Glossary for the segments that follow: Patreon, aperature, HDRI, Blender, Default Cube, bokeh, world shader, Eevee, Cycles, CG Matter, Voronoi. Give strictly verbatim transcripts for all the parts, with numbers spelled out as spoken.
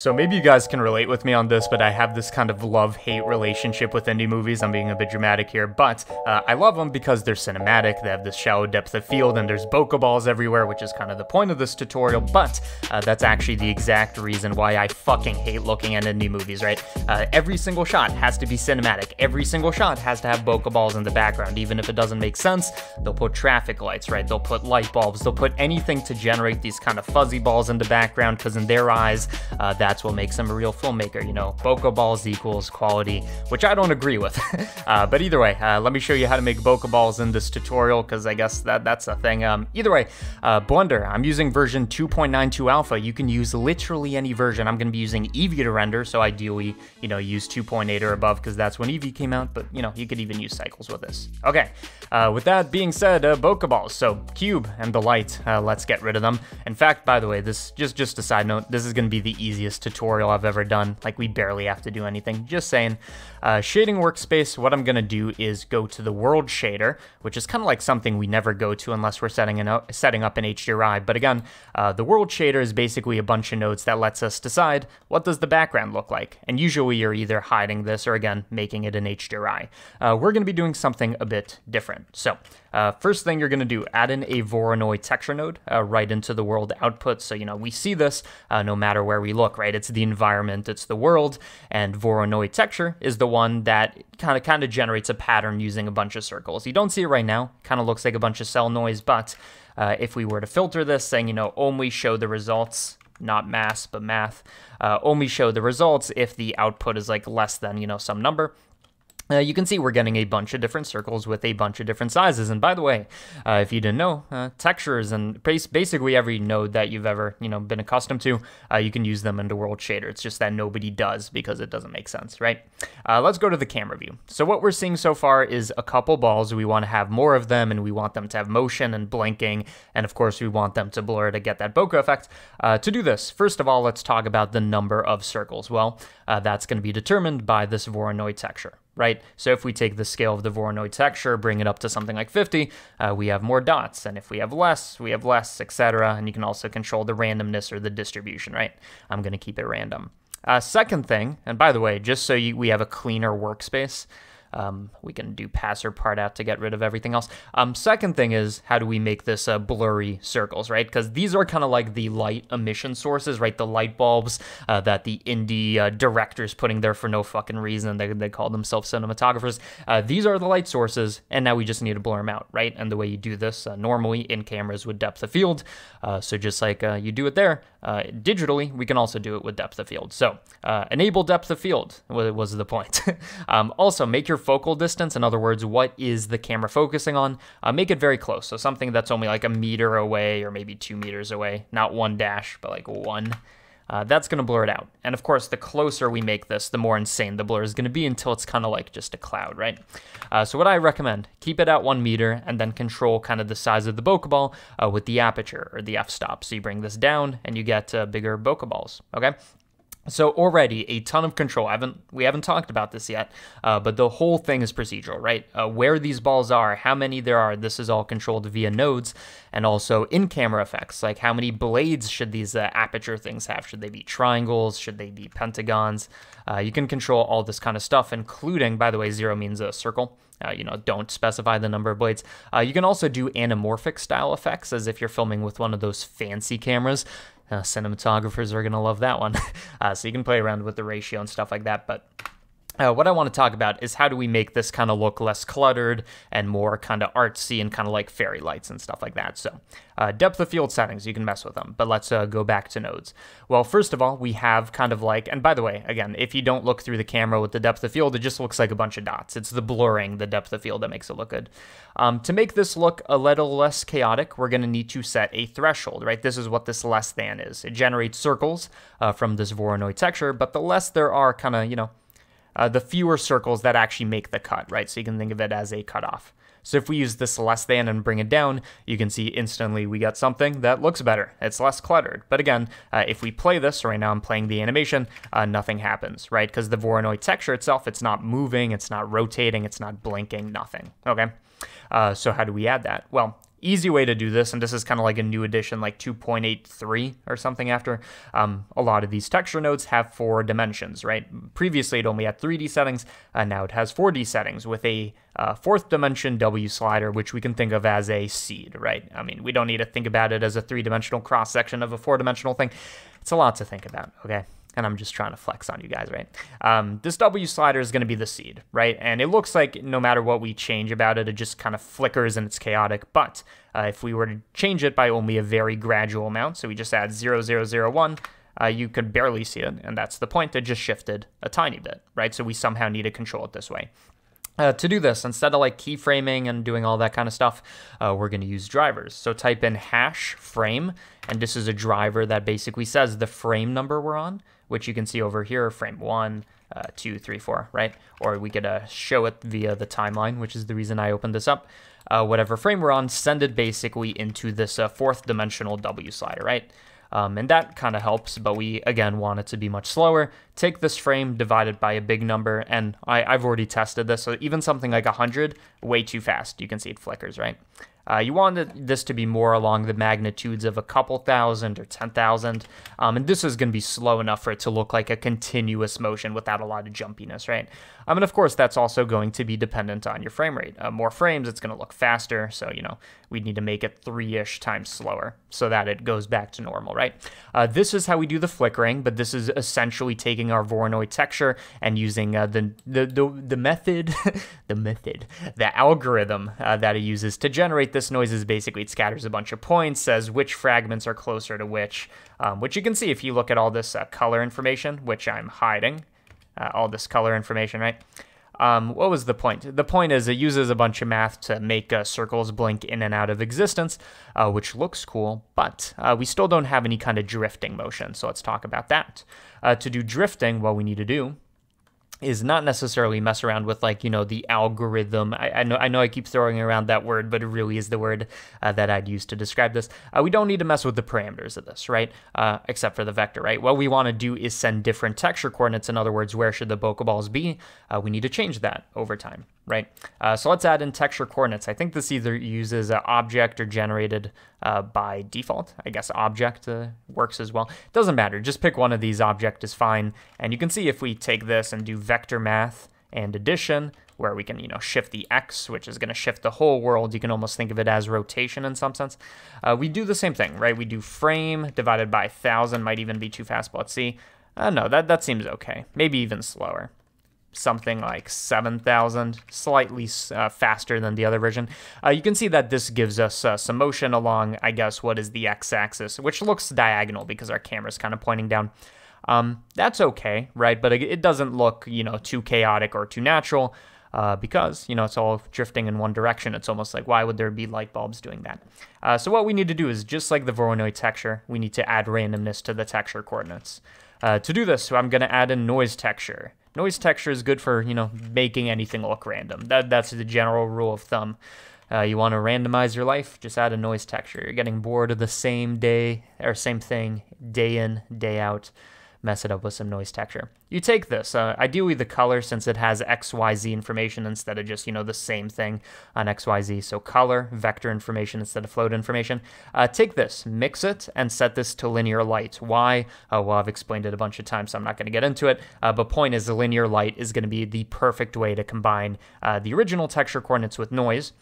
So maybe you guys can relate with me on this, but I have this kind of love-hate relationship with indie movies. I'm being a bit dramatic here, but uh, I love them because they're cinematic, they have this shallow depth of field, and there's Pokeballs everywhere, which is kind of the point of this tutorial, but uh, that's actually the exact reason why I fucking hate looking at indie movies, right? Uh, every single shot has to be cinematic, every single shot has to have Pokeballs in the background, even if it doesn't make sense. They'll put traffic lights, right? They'll put light bulbs, they'll put anything to generate these kind of fuzzy balls in the background, because in their eyes, uh, that That's what makes them a real filmmaker, you know, Pokeballs equals quality, which I don't agree with. uh, but either way, uh, let me show you how to make Pokeballs in this tutorial, because I guess that, that's a thing. Um, either way, uh, Blender, I'm using version two point nine two alpha. You can use literally any version. I'm going to be using Eevee to render, so ideally, you know, use two point eight or above, because that's when Eevee came out, but, you know, you could even use Cycles with this. Okay, uh, with that being said, uh, Pokeballs, so Cube and the light, uh, let's get rid of them. In fact, by the way, this, just, just a side note, this is going to be the easiest tutorial I've ever done. Like, we barely have to do anything, just saying. Uh, shading workspace, what I'm gonna do is go to the world shader, which is kind of like something we never go to unless we're setting, an, setting up an H D R I, but again, uh, the world shader is basically a bunch of nodes that lets us decide what does the background look like, and usually you're either hiding this or, again, making it an H D R I. Uh, we're gonna be doing something a bit different. So, uh, first thing you're gonna do, add in a Voronoi texture node uh, right into the world output, so, you know, we see this uh, no matter where we look, right? It's the environment, it's the world, and Voronoi texture is the one that kind of kind of generates a pattern using a bunch of circles. You don't see it right now, kind of looks like a bunch of cell noise, but uh, if we were to filter this, saying, you know, only show the results, not mass, but math, uh, only show the results if the output is like less than, you know, some number, Uh, you can see we're getting a bunch of different circles with a bunch of different sizes. And by the way, uh, if you didn't know, uh, textures and basically every node that you've ever, you know, been accustomed to, uh, you can use them in the world shader. It's just that nobody does because it doesn't make sense, right? Uh, let's go to the camera view. So what we're seeing so far is a couple balls. We want to have more of them, and we want them to have motion and blinking. And of course, we want them to blur to get that bokeh effect. Uh, to do this, first of all, let's talk about the number of circles. Well, uh, that's going to be determined by this Voronoi texture, right? So if we take the scale of the Voronoi texture, bring it up to something like fifty, uh, we have more dots. And if we have less, we have less, et cetera. And you can also control the randomness or the distribution, right? I'm gonna keep it random. Uh, second thing, and by the way, just so you, we have a cleaner workspace, um, we can do passer part out to get rid of everything else. Um, second thing is, how do we make this uh, blurry circles, right? Because these are kind of like the light emission sources, right? The light bulbs uh, that the indie uh, directors putting there for no fucking reason. They, they call themselves cinematographers. Uh, these are the light sources, and now we just need to blur them out, right? And the way you do this uh, normally in cameras with depth of field, uh, so just like uh, you do it there, uh, digitally, we can also do it with depth of field. So uh, enable depth of field was the point. um, also, make your focal distance, in other words, what is the camera focusing on, uh, make it very close, so something that's only like a meter away or maybe two meters away, not one dash, but like one. Uh, that's going to blur it out. And of course, the closer we make this, the more insane the blur is going to be until it's kind of like just a cloud, right? Uh, so what I recommend, keep it at one meter and then control kind of the size of the Pokeball uh, with the aperture or the f-stop. So you bring this down and you get uh, bigger Pokeballs, okay? So already a ton of control. I haven't, we haven't talked about this yet, uh, but the whole thing is procedural, right? Uh, where these balls are, how many there are, this is all controlled via nodes, and also in-camera effects, like how many blades should these uh, aperture things have? Should they be triangles? Should they be pentagons? Uh, you can control all this kind of stuff, including, by the way, zero means a circle. Uh, you know, don't specify the number of blades. Uh, you can also do anamorphic style effects, as if you're filming with one of those fancy cameras. Uh, cinematographers are gonna love that one. Uh, so you can play around with the ratio and stuff like that, but Uh, what I want to talk about is how do we make this kind of look less cluttered and more kind of artsy and kind of like fairy lights and stuff like that. So uh, depth of field settings, you can mess with them, but let's uh, go back to nodes. Well, first of all, we have kind of like, and by the way, again, if you don't look through the camera with the depth of field, it just looks like a bunch of dots. It's the blurring, the depth of field that makes it look good. Um, to make this look a little less chaotic, we're going to need to set a threshold, right? This is what this less than is. It generates circles uh, from this Voronoi texture, but the less there are kind of, you know, Uh, the fewer circles that actually make the cut, right? So you can think of it as a cutoff. So if we use this less than and bring it down, you can see instantly we got something that looks better. It's less cluttered. But again, uh, if we play this, right now I'm playing the animation, uh, nothing happens, right? Because the Voronoi texture itself, it's not moving, it's not rotating, it's not blinking, nothing, okay? Uh, so how do we add that? Well, easy way to do this, and this is kind of like a new edition, like two point eight three or something after, um, a lot of these texture nodes have four dimensions, right? Previously, it only had three D settings, and now it has four D settings with a uh, fourth dimension W slider, which we can think of as a seed, right? I mean, we don't need to think about it as a three-dimensional cross-section of a four-dimensional thing. It's a lot to think about, okay? And I'm just trying to flex on you guys, right? Um, this W slider is going to be the seed, right? And it looks like no matter what we change about it, it just kind of flickers and it's chaotic. But uh, if we were to change it by only a very gradual amount, so we just add zero zero zero one, uh, you could barely see it. And that's the point. It just shifted a tiny bit, right? So we somehow need to control it this way. Uh, to do this, instead of like keyframing and doing all that kind of stuff, uh, we're going to use drivers. So type in hash frame, and this is a driver that basically says the frame number we're on, which you can see over here, frame one, uh, two, three, four, right? Or we could uh, show it via the timeline, which is the reason I opened this up. Uh, whatever frame we're on, send it basically into this uh, fourth dimensional W slider, right? Um, and that kind of helps, but we, again, want it to be much slower. Take this frame, divide it by a big number, and I, I've already tested this, so even something like one hundred, way too fast. You can see it flickers, right? Uh, you want it, this to be more along the magnitudes of a couple thousand or ten thousand, um, and this is going to be slow enough for it to look like a continuous motion without a lot of jumpiness, right? Um, and of course, that's also going to be dependent on your frame rate. Uh, more frames, it's going to look faster, so, you know, we'd need to make it three-ish times slower so that it goes back to normal, right? Uh, this is how we do the flickering, but this is essentially taking our Voronoi texture and using uh, the, the, the, the method, the method, the algorithm uh, that it uses to generate this. This noise is basically, it scatters a bunch of points, says which fragments are closer to which, um, which you can see if you look at all this uh, color information, which I'm hiding, uh, all this color information, right? Um, what was the point? The point is it uses a bunch of math to make uh, circles blink in and out of existence, uh, which looks cool, but uh, we still don't have any kind of drifting motion, so let's talk about that. Uh, to do drifting, what we need to do is not necessarily mess around with, like, you know, the algorithm. I, I know I know I keep throwing around that word, but it really is the word uh, that I'd use to describe this. Uh, we don't need to mess with the parameters of this, right? Uh, except for the vector, right? What we want to do is send different texture coordinates. In other words, where should the Pokeballs be? Uh, we need to change that over time, right? Uh, so let's add in texture coordinates. I think this either uses uh, object or generated uh, by default. I guess object uh, works as well. Doesn't matter. Just pick one of these. Object is fine. And you can see if we take this and do vector math and addition, where we can, you know, shift the X, which is going to shift the whole world. You can almost think of it as rotation in some sense. Uh, we do the same thing, right? We do frame divided by one thousand, might even be too fast, but let's see. Uh, no, that, that seems okay. Maybe even slower. Something like seven thousand, slightly uh, faster than the other version. Uh, you can see that this gives us uh, some motion along, I guess, what is the X-axis, which looks diagonal because our camera's kind of pointing down. Um, that's okay, right? But it doesn't look, you know, too chaotic or too natural uh, because, you know, it's all drifting in one direction. It's almost like, why would there be light bulbs doing that? Uh, so what we need to do is, just like the Voronoi texture, we need to add randomness to the texture coordinates. Uh, to do this, so I'm going to add a noise texture. Noise texture is good for, you know, making anything look random. That, that's the general rule of thumb. Uh, you want to randomize your life, just add a noise texture. You're getting bored of the same day or same thing day in, day out. Mess it up with some noise texture. You take this, uh, ideally the color, since it has X Y Z information instead of just, you know, the same thing on X Y Z. So color, vector information instead of float information. Uh, take this, mix it, and set this to linear light. Why? Uh, well, I've explained it a bunch of times, so I'm not going to get into it. Uh, but point is, the linear light is going to be the perfect way to combine uh, the original texture coordinates with noise,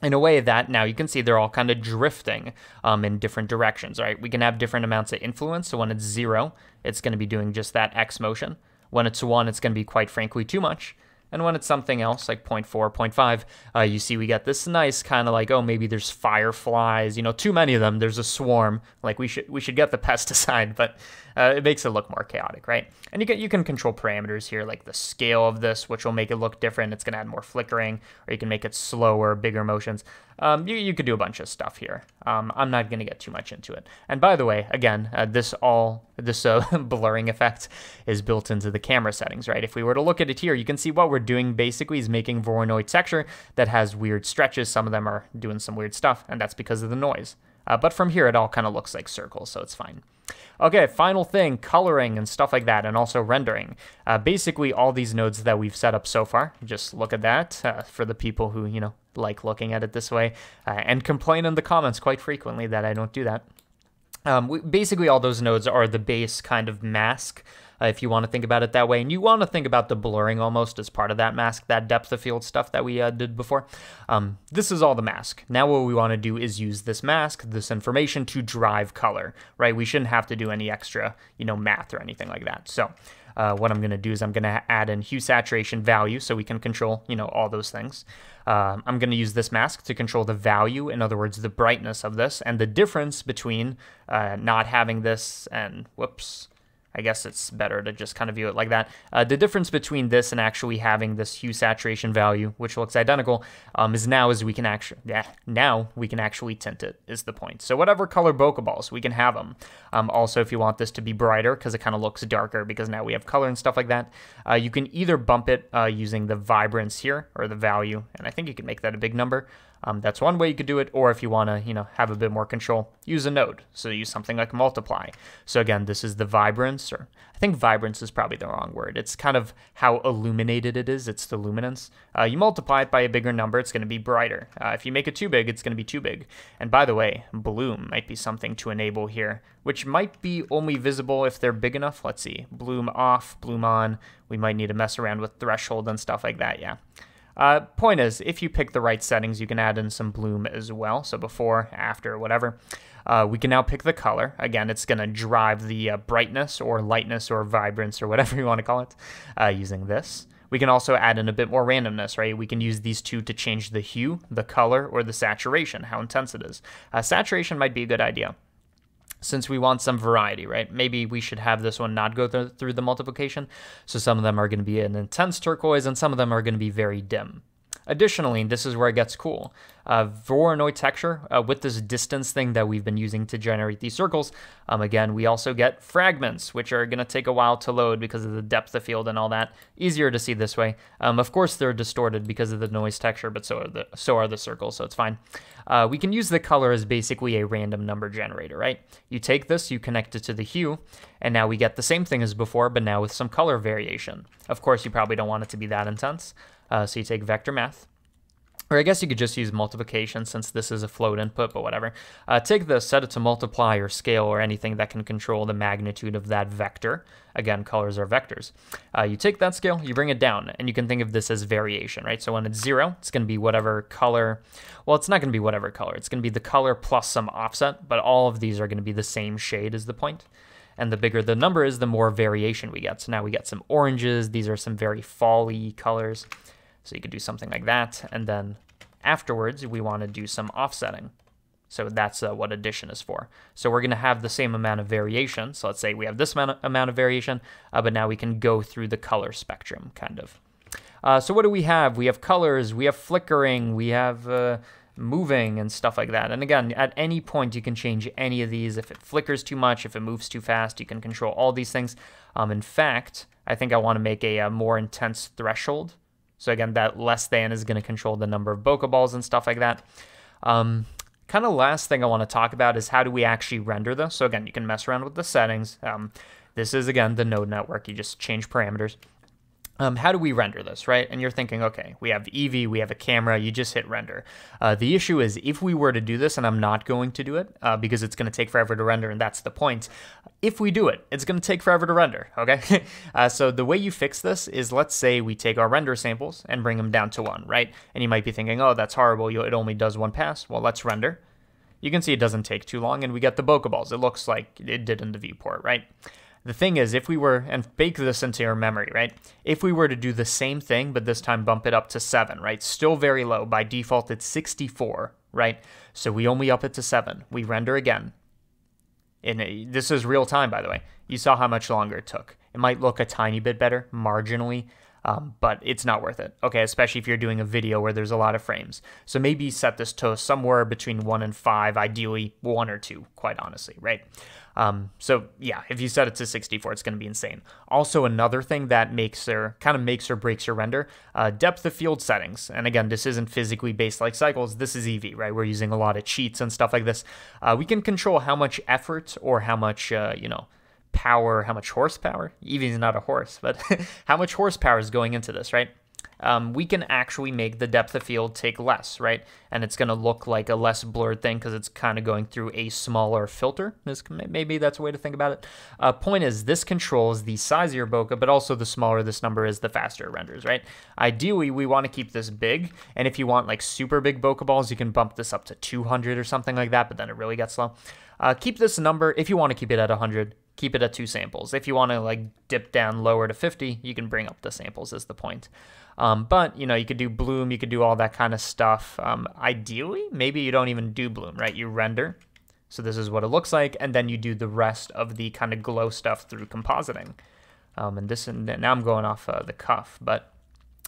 in a way that now you can see they're all kind of drifting um, in different directions, right? We can have different amounts of influence. So when it's zero, it's going to be doing just that X motion. When it's one, it's going to be, quite frankly, too much. And when it's something else, like zero point four, zero point five, uh, you see we get this nice kind of like, oh, maybe there's fireflies, you know, too many of them, there's a swarm, like we should we should get the pesticide, but uh, it makes it look more chaotic, right? And you can, you can control parameters here, like the scale of this, which will make it look different, it's going to add more flickering, or you can make it slower, bigger motions. Um, you, you could do a bunch of stuff here. Um, I'm not going to get too much into it. And by the way, again, uh, this all, this uh, blurring effect is built into the camera settings, right? If we were to look at it here, you can see what we're doing basically is making Voronoi texture that has weird stretches. Some of them are doing some weird stuff, and that's because of the noise. Uh, but from here, it all kind of looks like circles, so it's fine. Okay, final thing, coloring and stuff like that, and also rendering. Uh, basically, all these nodes that we've set up so far, just look at that uh, for the people who, you know, like looking at it this way, uh, and complain in the comments quite frequently that I don't do that. Um, we, basically, all those nodes are the base kind of mask, uh, if you want to think about it that way. And you want to think about the blurring almost as part of that mask, that depth of field stuff that we uh, did before. Um, this is all the mask. Now what we want to do is use this mask, this information, to drive color, right? We shouldn't have to do any extra, you know, math or anything like that. So uh, what I'm going to do is I'm going to add in hue saturation value so we can control, you know, all those things. Uh, I'm going to use this mask to control the value, in other words, the brightness of this, and the difference between uh, not having this and, whoops, I guess it's better to just kind of view it like that. Uh, the difference between this and actually having this hue saturation value, which looks identical, um, is now is we can actually, yeah, now we can actually tint it, is the point. So whatever color bokeh balls, we can have them. Um, also, if you want this to be brighter, because it kind of looks darker, because now we have color and stuff like that, uh, you can either bump it uh, using the vibrance here, or the value, and I think you can make that a big number. Um, that's one way you could do it, or if you want to, you know, have a bit more control, use a node. So use something like multiply. So again, this is the vibrance, or I think vibrance is probably the wrong word. It's kind of how illuminated it is. It's the luminance. Uh, you multiply it by a bigger number, it's going to be brighter. Uh, if you make it too big, it's going to be too big. And by the way, bloom might be something to enable here, which might be only visible if they're big enough. Let's see, bloom off, bloom on. We might need to mess around with threshold and stuff like that, yeah. Uh, point is, if you pick the right settings, you can add in some bloom as well. So before, after, whatever. Uh, we can now pick the color. Again, it's going to drive the uh, brightness or lightness or vibrance or whatever you want to call it uh, using this. We can also add in a bit more randomness, right? We can use these two to change the hue, the color, or the saturation, how intense it is. Uh, saturation might be a good idea, since we want some variety, right? Maybe we should have this one not go th through the multiplication. So some of them are going to be an intense turquoise, and some of them are going to be very dim. Additionally, this is where it gets cool. Uh, Voronoi texture, uh, with this distance thing that we've been using to generate these circles, um, again, we also get fragments, which are going to take a while to load because of the depth of field and all that. Easier to see this way. Um, of course, they're distorted because of the noise texture, but so are the, so are the circles, so it's fine. Uh, we can use the color as basically a random number generator, right? You take this, you connect it to the hue, and now we get the same thing as before, but now with some color variation. Of course, you probably don't want it to be that intense. Uh, so you take vector math, or I guess you could just use multiplication since this is a float input, but whatever. Uh, take this, set it to multiply or scale or anything that can control the magnitude of that vector. Again, colors are vectors. Uh, you take that scale, you bring it down, and you can think of this as variation, right? So when it's zero, it's going to be whatever color. Well, it's not going to be whatever color. It's going to be the color plus some offset, but all of these are going to be the same shade as the point. And the bigger the number is, the more variation we get. So now we get some oranges. These are some very fall-y colors. So you could do something like that, and then afterwards we want to do some offsetting. So that's uh, what addition is for. So we're going to have the same amount of variation. So let's say we have this amount of variation, uh, but now we can go through the color spectrum, kind of. Uh, so what do we have? We have colors, we have flickering, we have uh, moving and stuff like that. And again, at any point you can change any of these. If it flickers too much, if it moves too fast, you can control all these things. Um, in fact, I think I want to make a, a more intense threshold. So again, that less than is going to control the number of bokeh balls and stuff like that. Um, kind of last thing I want to talk about is how do we actually render this? So again, you can mess around with the settings. Um, this is, again, the node network. You just change parameters. Um, how do we render this, right? And you're thinking, okay, we have Eevee, we have a camera, you just hit render. Uh, the issue is if we were to do this, and I'm not going to do it uh, because it's going to take forever to render, and that's the point. If we do it, it's going to take forever to render, okay? uh, so the way you fix this is, let's say we take our render samples and bring them down to one, right? And you might be thinking, oh, that's horrible, it only does one pass. Well, let's render. You can see it doesn't take too long, and we get the bokeh balls. It looks like it did in the viewport, right? The thing is, if we were, and bake this into your memory, right? If we were to do the same thing, but this time bump it up to seven, right? Still very low. By default, it's sixty-four, right? So we only up it to seven. We render again. And this is real time, by the way. You saw how much longer it took. It might look a tiny bit better, marginally. um, but it's not worth it, okay, especially if you're doing a video where there's a lot of frames. So maybe set this to somewhere between one and five, ideally one or two, quite honestly, right? Um, so yeah, if you set it to sixty-four, it's going to be insane. Also, another thing that makes or kind of makes or breaks your render, uh, depth of field settings. And again, this isn't physically based like Cycles. This is Eevee, right? We're using a lot of cheats and stuff like this. Uh, we can control how much effort or how much, uh, you know, power, how much horsepower. Eevee is not a horse, but how much horsepower is going into this, right? Um, we can actually make the depth of field take less, right? And it's going to look like a less blurred thing because it's kind of going through a smaller filter. This, maybe that's a way to think about it. Uh, point is, this controls the size of your bokeh, but also the smaller this number is, the faster it renders, right? Ideally, we want to keep this big. And if you want like super big bokeh balls, you can bump this up to two hundred or something like that, but then it really gets slow. Uh, keep this number, if you want to keep it at one hundred, keep it at two samples. If you want to like dip down lower to fifty, you can bring up the samples is the point. Um, but you know, you could do bloom, you could do all that kind of stuff. Um, ideally, maybe you don't even do bloom, right? You render. So this is what it looks like. And then you do the rest of the kind of glow stuff through compositing. Um, and this, and now I'm going off uh, the cuff, but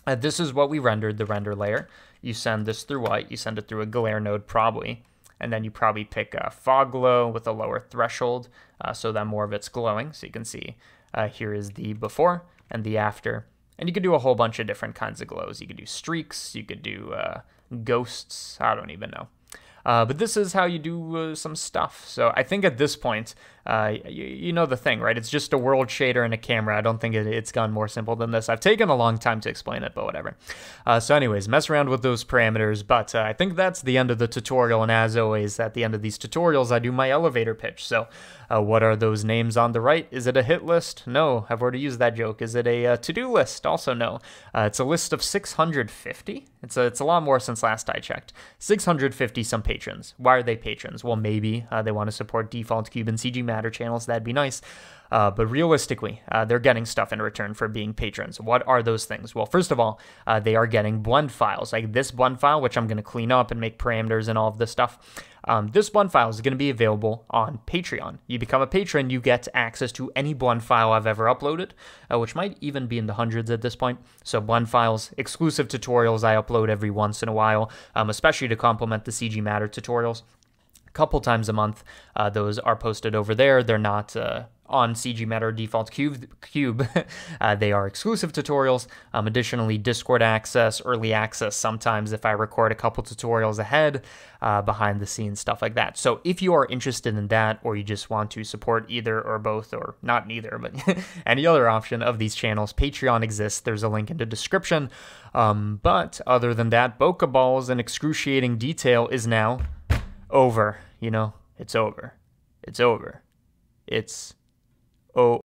uh, this is what we rendered, the render layer. You send this through white, you send it through a glare node probably. And then you probably pick a fog glow with a lower threshold uh, so that more of it's glowing. So you can see uh, here is the before and the after. And you could do a whole bunch of different kinds of glows. You could do streaks, you could do uh, ghosts, I don't even know. Uh, but this is how you do uh, some stuff. So I think at this point, uh, you, you know the thing, right? It's just a world shader and a camera. I don't think it, it's gone more simple than this. I've taken a long time to explain it, but whatever. Uh, so anyways, mess around with those parameters. But uh, I think that's the end of the tutorial. And as always, at the end of these tutorials, I do my elevator pitch. So uh, what are those names on the right? Is it a hit list? No, I've already used that joke. Is it a uh, to-do list? Also no. Uh, it's a list of six hundred fifty. It's a, it's a lot more since last I checked. six hundred fifty some patrons. Why are they patrons? Well, maybe uh, they want to support Default Cube and C G Matter channels. That'd be nice. Uh, but realistically, uh, they're getting stuff in return for being patrons. What are those things? Well, first of all, uh, they are getting blend files, like this blend file, which I'm going to clean up and make parameters and all of this stuff. Um, this blend file is going to be available on Patreon. You become a patron, you get access to any blend file I've ever uploaded, uh, which might even be in the hundreds at this point. So blend files, exclusive tutorials I upload every once in a while, um, especially to complement the C G Matter tutorials. A couple times a month, uh, those are posted over there. They're not... Uh, on C G Matter Default Cube. cube. uh, they are exclusive tutorials. Um, additionally, Discord access, early access sometimes if I record a couple tutorials ahead, uh, behind the scenes, stuff like that. So if you are interested in that, or you just want to support either or both, or not neither, but any other option of these channels, Patreon exists. There's a link in the description. Um, but other than that, bokeh balls in excruciating detail is now over. You know, it's over. It's over. It's... Oh.